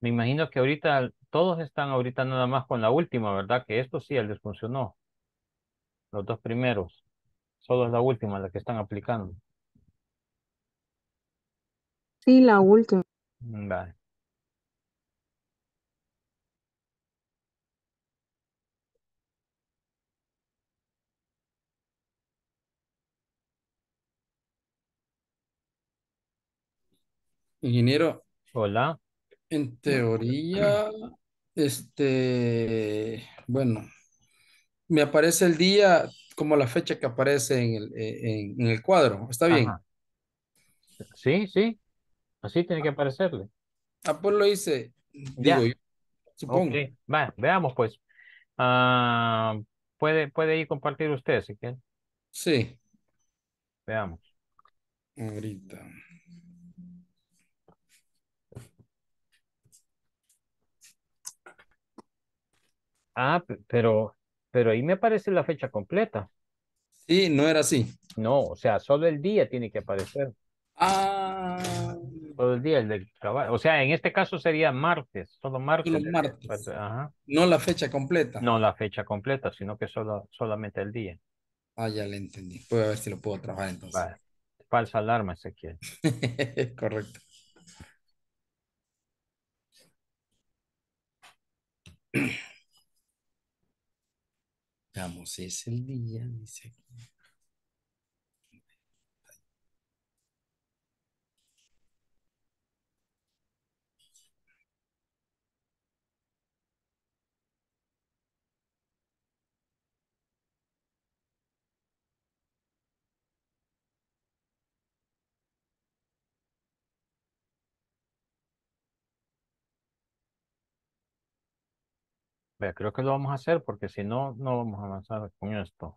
Me imagino que ahorita todos están ahorita nada más con la última, ¿verdad? Que esto sí les funcionó. Los dos primeros. Solo es la última la que están aplicando. Sí, la última. Vale. Ingeniero. Hola. En teoría, este, bueno, me aparece el día como la fecha que aparece en el, en, en el cuadro, ¿está bien? Ajá. Sí, sí, así tiene que aparecerle. Ah, pues lo hice, digo yo, supongo. Okay. Vale, veamos pues. Uh, ¿puede, ¿Puede ir compartir usted, si quiere? Sí. Veamos. Ahorita. Ah, pero, pero ahí me aparece la fecha completa. Sí, no era así. No, o sea, solo el día tiene que aparecer. Ah, todo el día, el del trabajo. O sea, en este caso sería martes, solo martes. Solo martes. Ajá. No la fecha completa. No la fecha completa, sino que solo, solamente el día. Ah, ya le entendí. Voy a ver si lo puedo trabajar entonces. Vale. Falsa alarma, Ezequiel. Correcto. Vamos, es el día, dice aquí. Creo que lo vamos a hacer porque si no, no vamos a avanzar con esto.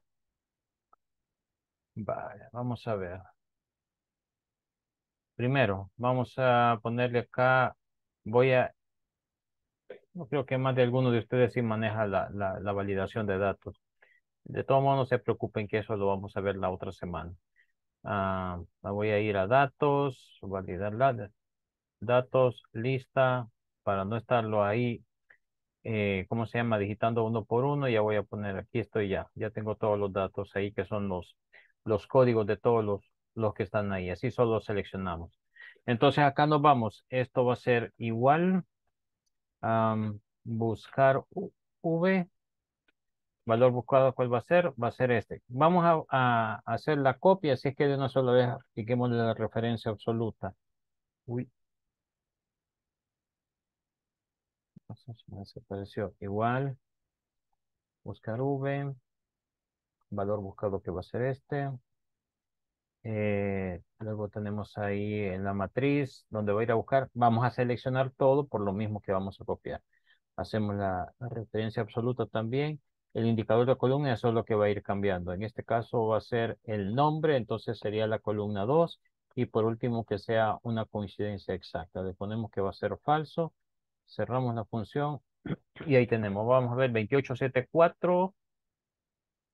Vale, vamos a ver. Primero, vamos a ponerle acá, voy a, no creo que más de alguno de ustedes sí maneja la, la, la validación de datos. De todos modos, no se preocupen que eso lo vamos a ver la otra semana. Ah, voy a ir a datos, validar datos, lista, para no estarlo ahí. Eh, ¿cómo se llama? Digitando uno por uno. Ya voy a poner, aquí estoy ya. Ya tengo todos los datos ahí que son los, los códigos de todos los, los que están ahí. Así solo seleccionamos. Entonces acá nos vamos. Esto va a ser igual. Um, buscar V. Valor buscado, ¿cuál va a ser? Va a ser este. Vamos a, a hacer la copia. Así es que de una sola vez apliquemos la referencia absoluta. Uy. Desapareció. Igual buscar V, valor buscado que va a ser este. Eh, luego tenemos ahí en la matriz donde va a ir a buscar. Vamos a seleccionar todo por lo mismo que vamos a copiar. Hacemos la, la referencia absoluta también. El indicador de columna, eso es lo que va a ir cambiando. En este caso va a ser el nombre, entonces sería la columna dos. Y por último que sea una coincidencia exacta. Le ponemos que va a ser falso. Cerramos la función y ahí tenemos, vamos a ver, veintiocho setenta y cuatro.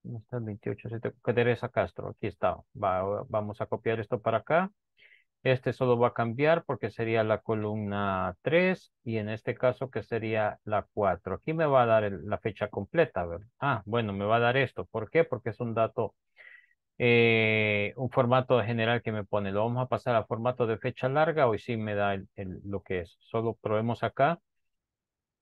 ¿Dónde está el veintiocho setenta y cuatro? Teresa Castro, aquí está. Va, vamos a copiar esto para acá. Este solo va a cambiar porque sería la columna tres y en este caso que sería la cuatro. Aquí me va a dar el, la fecha completa, ¿verdad? Ah, bueno, me va a dar esto. ¿Por qué? Porque es un dato, eh, un formato general que me pone. Lo vamos a pasar a formato de fecha larga. Hoy sí me da el, el, lo que es. Solo probemos acá.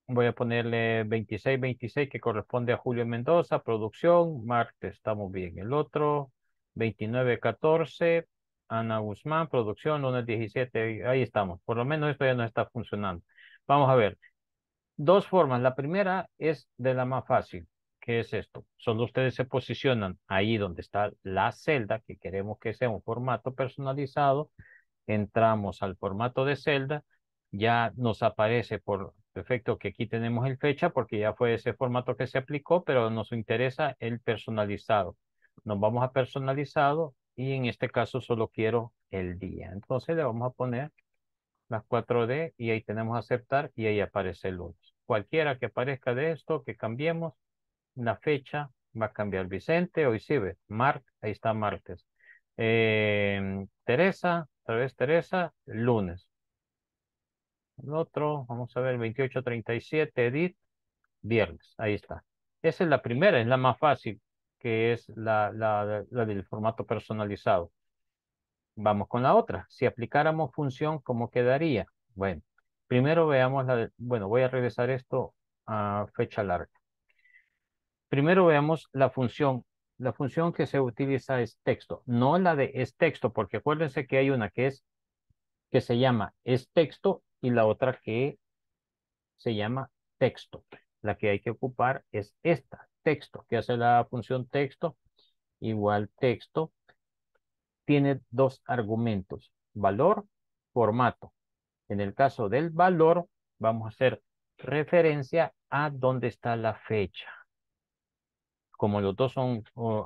Voy a ponerle veintiséis veintiséis que corresponde a Julio Mendoza, producción, martes, estamos bien. El otro, veintinueve catorce, Ana Guzmán, producción, lunes diecisiete, ahí estamos. Por lo menos esto ya no está funcionando. Vamos a ver. Dos formas. La primera es de la más fácil, que es esto. Solo ustedes se posicionan ahí donde está la celda, que queremos que sea un formato personalizado. Entramos al formato de celda. Ya nos aparece por defecto que aquí tenemos el fecha porque ya fue ese formato que se aplicó, pero nos interesa el personalizado. Nos vamos a personalizado y en este caso solo quiero el día. Entonces le vamos a poner las cuatro D y ahí tenemos aceptar y ahí aparece el lunes. Cualquiera que aparezca de esto, que cambiemos la fecha, va a cambiar Vicente, hoy sí ve, Marc, ahí está martes. Eh, Teresa, otra vez Teresa, lunes. El otro, vamos a ver, veintiocho treinta y siete, Edith, viernes, ahí está. Esa es la primera, es la más fácil, que es la, la, la del formato personalizado. Vamos con la otra. Si aplicáramos función, ¿cómo quedaría? Bueno, primero veamos la de, bueno, voy a regresar esto a fecha larga. Primero veamos la función. La función que se utiliza es texto, no la de es texto, porque acuérdense que hay una que es, que se llama es texto, y la otra que se llama texto. La que hay que ocupar es esta, texto, que hace la función texto, igual texto. Tiene dos argumentos, valor, formato. En el caso del valor, vamos a hacer referencia a dónde está la fecha. Como los dos son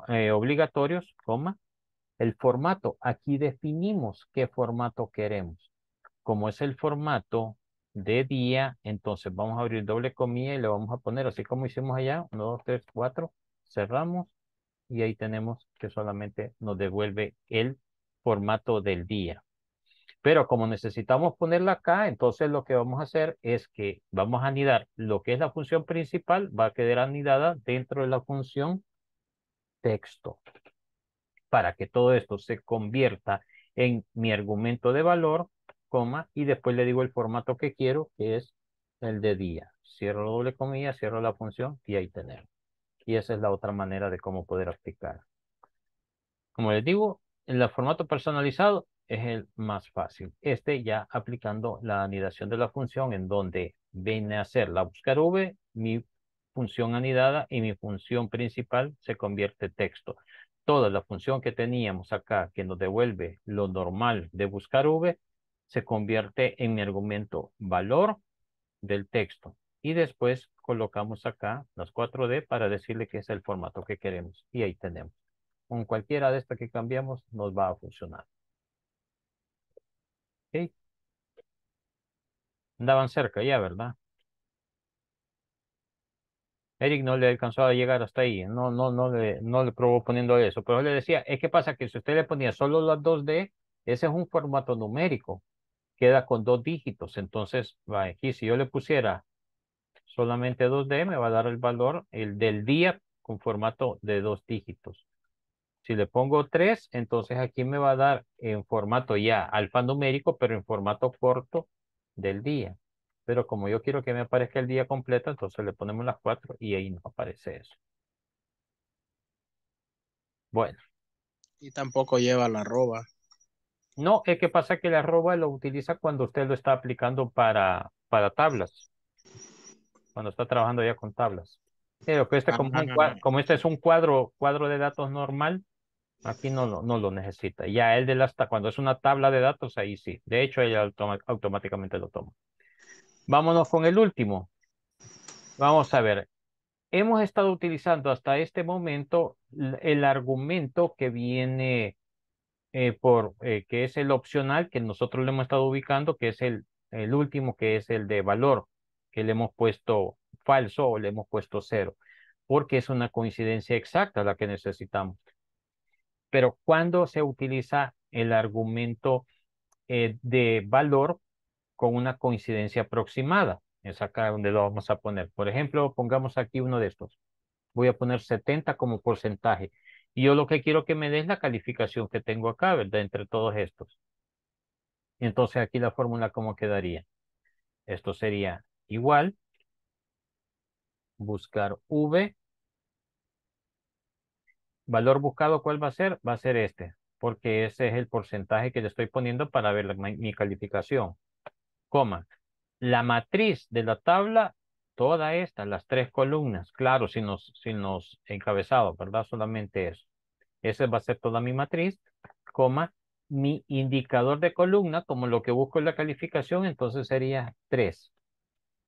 eh, obligatorios, coma, el formato. Aquí definimos qué formato queremos. Como es el formato de día, entonces vamos a abrir doble comilla y le vamos a poner, así como hicimos allá, uno, dos, tres, cuatro, cerramos y ahí tenemos que solamente nos devuelve el formato del día. Pero como necesitamos ponerla acá, entonces lo que vamos a hacer es que vamos a anidar lo que es la función principal, va a quedar anidada dentro de la función texto. Para que todo esto se convierta en mi argumento de valor, coma, y después le digo el formato que quiero, que es el de día. Cierro la doble comilla, cierro la función y ahí tener. Y esa es la otra manera de cómo poder aplicar. Como les digo, en el formato personalizado es el más fácil. Este ya aplicando la anidación de la función en donde viene a ser la buscar V, mi función anidada y mi función principal se convierte en texto. Toda la función que teníamos acá que nos devuelve lo normal de buscar V se convierte en mi argumento valor del texto. Y después colocamos acá las cuatro D para decirle que es el formato que queremos. Y ahí tenemos. Con cualquiera de estas que cambiamos nos va a funcionar. ¿Ok? Andaban cerca ya, ¿verdad? Eric no le alcanzó a llegar hasta ahí. No, no, no le, no le probó poniendo eso. Pero yo le decía, es que pasa que si usted le ponía solo las dos D, ese es un formato numérico. Queda con dos dígitos. Entonces, va aquí, si yo le pusiera solamente dos D, me va a dar el valor el del día con formato de dos dígitos. Si le pongo tres, entonces aquí me va a dar en formato ya alfanumérico, pero en formato corto del día. Pero como yo quiero que me aparezca el día completo, entonces le ponemos las cuatro y ahí nos aparece eso. Bueno. Y tampoco lleva la arroba. No, es que pasa que la arroba lo utiliza cuando usted lo está aplicando para, para tablas. Cuando está trabajando ya con tablas. Pero que este, como, un, como este es un cuadro, cuadro de datos normal, aquí no, no, no lo necesita. Ya el de las, cuando es una tabla de datos, ahí sí. De hecho, ella automa, automáticamente lo toma. Vámonos con el último. Vamos a ver. Hemos estado utilizando hasta este momento el argumento que viene... Eh, por eh, que es el opcional que nosotros le hemos estado ubicando, que es el, el último, que es el de valor, que le hemos puesto falso o le hemos puesto cero, porque es una coincidencia exacta la que necesitamos. Pero cuando se utiliza el argumento eh, de valor con una coincidencia aproximada, es acá donde lo vamos a poner. Por ejemplo, pongamos aquí uno de estos. Voy a poner setenta como porcentaje. Y yo lo que quiero que me dé es la calificación que tengo acá, ¿verdad? Entre todos estos. Entonces aquí la fórmula, ¿cómo quedaría? Esto sería igual. Buscar V. Valor buscado, ¿cuál va a ser? Va a ser este. Porque ese es el porcentaje que le estoy poniendo para ver la, mi calificación. Coma. La matriz de la tabla... Toda esta, las tres columnas, claro, sin los, sin los encabezados, ¿verdad? Solamente eso. Esa va a ser toda mi matriz, coma, mi indicador de columna, como lo que busco en la calificación, entonces sería tres,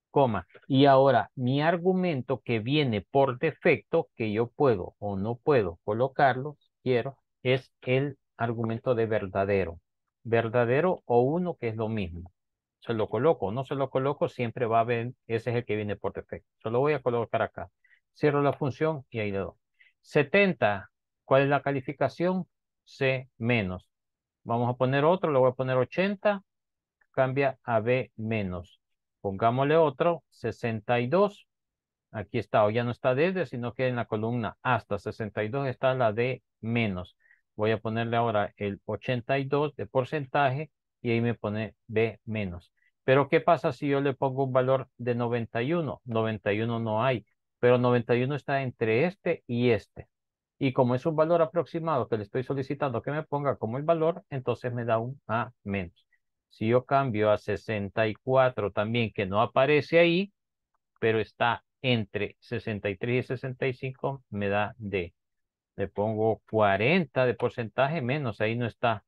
coma. Y ahora, mi argumento que viene por defecto, que yo puedo o no puedo colocarlo, quiero, es el argumento de verdadero. Verdadero o uno, que es lo mismo. Se lo coloco o no se lo coloco, siempre va a ver, ese es el que viene por defecto. Se lo voy a colocar acá. Cierro la función y ahí le doy. setenta, ¿cuál es la calificación? C menos. Vamos a poner otro, le voy a poner ochenta, cambia a B menos. Pongámosle otro, sesenta y dos. Aquí está, o ya no está desde, sino que en la columna hasta sesenta y dos está la D menos. Voy a ponerle ahora el ochenta y dos de porcentaje. Y ahí me pone B menos. Pero ¿qué pasa si yo le pongo un valor de noventa y uno? noventa y uno no hay, pero noventa y uno está entre este y este. Y como es un valor aproximado que le estoy solicitando que me ponga como el valor, entonces me da un A menos. Si yo cambio a sesenta y cuatro también, que no aparece ahí, pero está entre sesenta y tres y sesenta y cinco, me da D. Le pongo cuarenta de porcentaje menos, ahí no está.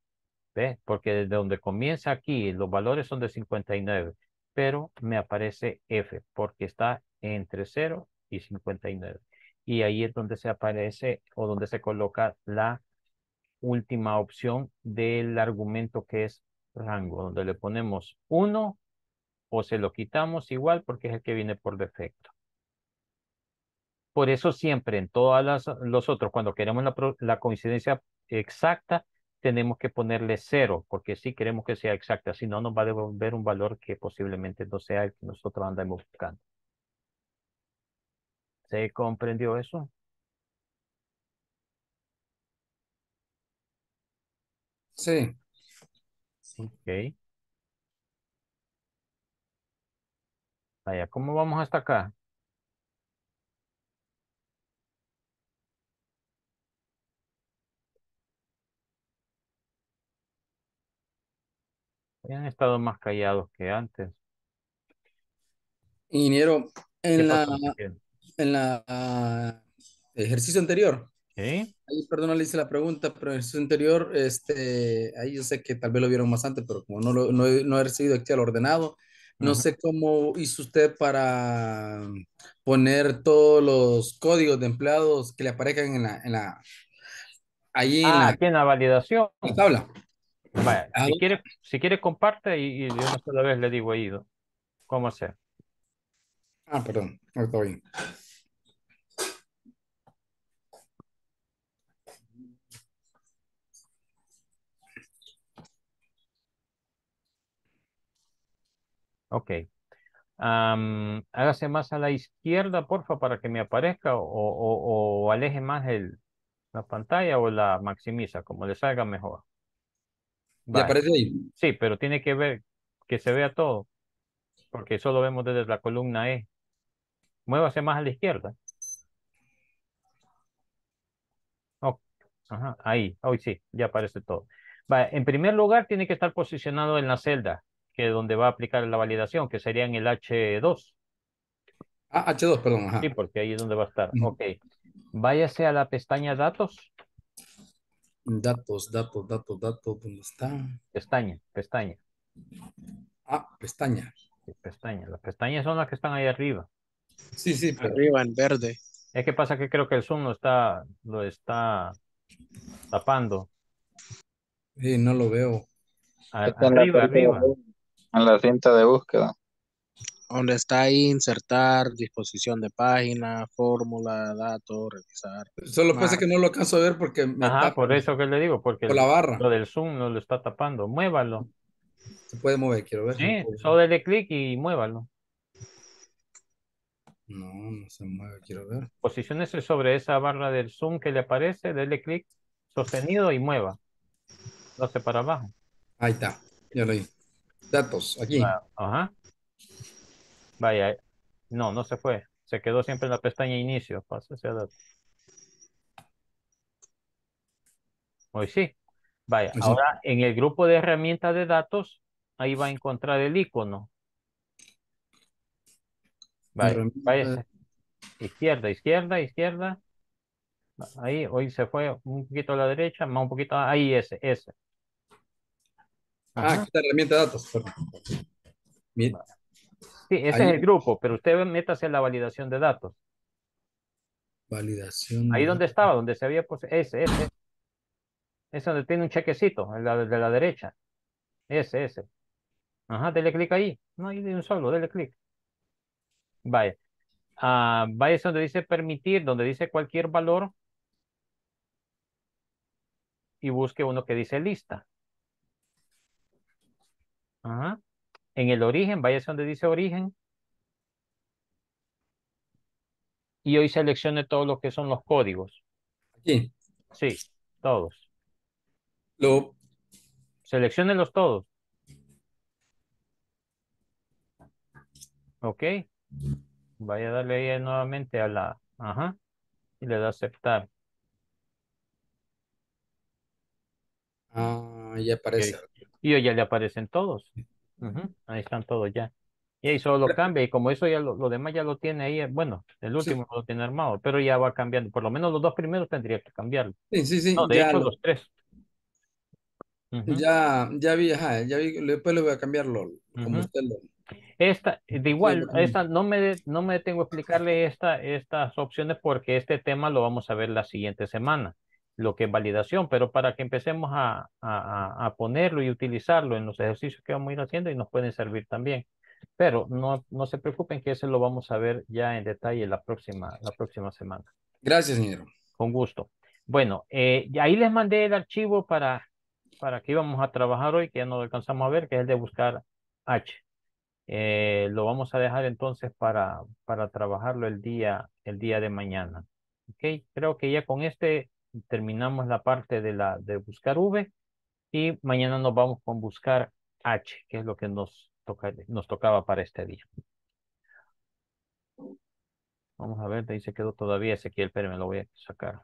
¿Ves? Porque desde donde comienza aquí los valores son de cincuenta y nueve, pero me aparece F porque está entre cero y cincuenta y nueve. Y ahí es donde se aparece o donde se coloca la última opción del argumento que es rango, donde le ponemos uno o se lo quitamos igual porque es el que viene por defecto. Por eso siempre en todos los otros, cuando queremos la, la coincidencia exacta, tenemos que ponerle cero, porque sí queremos que sea exacta, si no nos va a devolver un valor que posiblemente no sea el que nosotros andamos buscando. ¿Se comprendió eso? Sí. Ok. Vaya, ¿cómo vamos hasta acá? Han estado más callados que antes. Ingeniero, en la en la uh, ejercicio anterior. ¿Eh? Ahí, perdón, le hice la pregunta, pero en el ejercicio anterior, este, ahí yo sé que tal vez lo vieron más antes, pero como no, lo, no, no he recibido Excel ordenado, no uh-huh. sé cómo hizo usted para poner todos los códigos de empleados que le aparezcan en la, en la ahí ah, en la, aquí en la validación. La tabla. Vaya, si quiere, si quiere comparte y, y de una sola vez le digo ahí cómo hacer. Ah, perdón, no está bien. Ok. Um, hágase más a la izquierda, porfa, para que me aparezca o, o, o aleje más el, la pantalla o la maximiza, como le salga mejor. ¿Le aparece ahí? Sí, pero tiene que ver que se vea todo, porque eso lo vemos desde la columna E. Muévase más a la izquierda. Oh, ajá, ahí, hoy oh, sí, ya aparece todo. Vale, en primer lugar tiene que estar posicionado en la celda, que es donde va a aplicar la validación, que sería en el H dos. Ah, H dos, perdón. Ajá. Sí, porque ahí es donde va a estar. Mm. Ok, váyase a la pestaña Datos. Datos, datos, datos, datos, ¿dónde está? Pestaña, pestaña. Ah, pestaña. Sí, pestaña. Las pestañas son las que están ahí arriba. Sí, sí, pero... arriba, en verde. Es que pasa que creo que el Zoom lo está, lo está tapando. Sí, no lo veo. A, arriba, arriba. En la cinta de búsqueda. Donde está ahí, insertar, disposición de página, fórmula, datos, revisar. Solo pasa que no lo alcanzo a ver porque... Me Ajá, tapo. Por eso que le digo, porque por la barra. Lo del Zoom no lo está tapando. Muévalo. Se puede mover, quiero ver. Sí, solo dele clic y muévalo. No, no se mueve, quiero ver. Posiciónese sobre esa barra del Zoom que le aparece, dele clic sostenido y mueva. Lo hace para abajo. Ahí está, ya lo vi. Datos, aquí. Ah, ajá. Vaya, no, no se fue. Se quedó siempre en la pestaña inicio. Pásese a datos. Hoy sí. Vaya, Hoy ahora sí. En el grupo de herramientas de datos, ahí va a encontrar el icono. Vaya, váyase. Izquierda, izquierda, izquierda. Ahí, hoy se fue un poquito a la derecha, más un poquito. Ahí, ese, ese. Ajá. Ah, aquí está la herramienta de datos. Bien. Vaya. Sí, ese ahí. Es el grupo, pero usted métase en la validación de datos. Validación. Ahí donde estaba, donde se había puesto. Ese, ese. Ese donde tiene un chequecito, el de la derecha. Ese, ese. Ajá, dele clic ahí. No hay de un solo, dele clic. Vaya. Ah, vaya donde dice permitir, donde dice cualquier valor. Y busque uno que dice lista. Ajá. En el origen, váyase donde dice origen. Y hoy seleccione todos los que son los códigos. Aquí. Sí, todos. No. Selecciónelos todos. Ok. Vaya a darle ahí nuevamente a la... Ajá. Y le da aceptar. Ah, ya aparece. Okay. Y hoy ya le aparecen todos. Uh-huh. Ahí están todos ya. Y ahí solo lo cambia. Y como eso ya lo, lo demás ya lo tiene ahí. Bueno, el último sí. Lo tiene armado. Pero ya va cambiando. Por lo menos los dos primeros tendría que cambiarlo. Sí, sí, sí. No, de ya hecho lo... los tres. Uh-huh. Ya, ya vi, ajá, ya vi. Después le voy a cambiarlo. Como uh-huh. usted lo... Esta, de igual, sí, esta, no me de, no me detengo a explicarle esta, estas opciones porque este tema lo vamos a ver la siguiente semana. Lo que es validación, pero para que empecemos a, a, a ponerlo y utilizarlo en los ejercicios que vamos a ir haciendo y nos pueden servir también. Pero no, no se preocupen que eso lo vamos a ver ya en detalle la próxima, la próxima semana. Gracias, señor. Con gusto. Bueno, eh, ahí les mandé el archivo para para qué vamos a trabajar hoy, que ya no lo alcanzamos a ver, que es el de buscar H. Eh, lo vamos a dejar entonces para, para trabajarlo el día, el día de mañana. Ok, creo que ya con este terminamos la parte de, la, de buscar V y mañana nos vamos con buscar H, que es lo que nos, toca, nos tocaba para este día. Vamos a ver, de ahí se quedó todavía Ezequiel, pero me lo voy a sacar.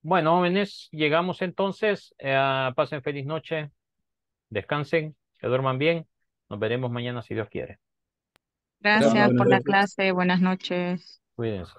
Bueno, jóvenes, llegamos entonces. Eh, pasen feliz noche, descansen, que duerman bien. Nos veremos mañana si Dios quiere. Gracias por la clase. Buenas noches. Cuídense.